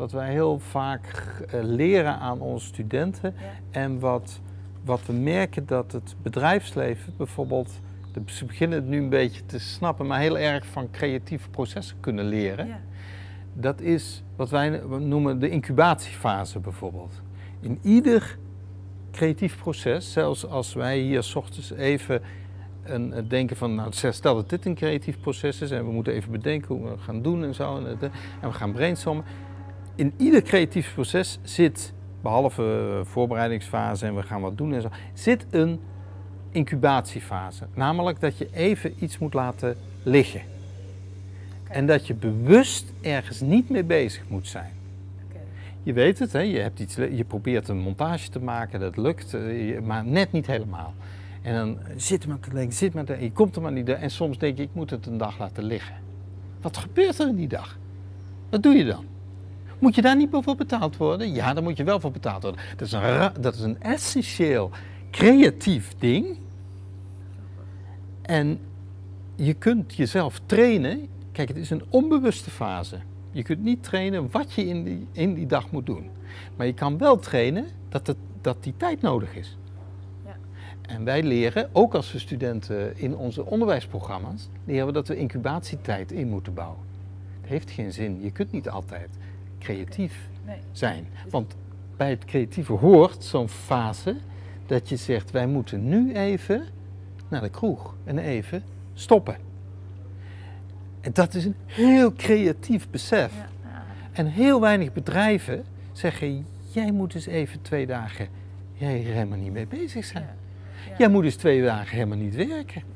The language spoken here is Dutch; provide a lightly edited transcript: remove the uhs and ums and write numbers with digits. wat wij heel vaak leren aan onze studenten. Ja. En wat we merken dat het bedrijfsleven bijvoorbeeld, ze beginnen het nu een beetje te snappen, maar heel erg van creatieve processen kunnen leren. Ja. Dat is wat wij noemen de incubatiefase bijvoorbeeld. In ieder creatief proces, zelfs als wij hier 's ochtends even denken van, nou, stel dat dit een creatief proces is en we moeten even bedenken hoe we het gaan doen en zo, en we gaan brainstormen. In ieder creatief proces zit, behalve voorbereidingsfase en we gaan wat doen en zo, zit een incubatiefase. Namelijk dat je even iets moet laten liggen. Okay. En dat je bewust ergens niet mee bezig moet zijn. Okay. Je weet het, hè? Je probeert een montage te maken, dat lukt, maar net niet helemaal. En dan zit maar te denken, je komt er maar niet door. En soms denk je, ik moet het een dag laten liggen. Wat gebeurt er in die dag? Wat doe je dan? Moet je daar niet voor betaald worden? Ja, daar moet je wel voor betaald worden. Dat is een essentieel creatief ding. En je kunt jezelf trainen. Kijk, het is een onbewuste fase. Je kunt niet trainen wat je in die dag moet doen. Maar je kan wel trainen dat die tijd nodig is. En wij leren, ook als we studenten in onze onderwijsprogramma's, leren we dat we incubatietijd in moeten bouwen. Het heeft geen zin. Je kunt niet altijd creatief zijn. Want bij het creatieve hoort zo'n fase dat je zegt, wij moeten nu even naar de kroeg en even stoppen. En dat is een heel creatief besef. En heel weinig bedrijven zeggen, jij moet eens even 2 dagen, jij helemaal niet mee bezig zijn. Jij moet dus 2 dagen helemaal niet werken.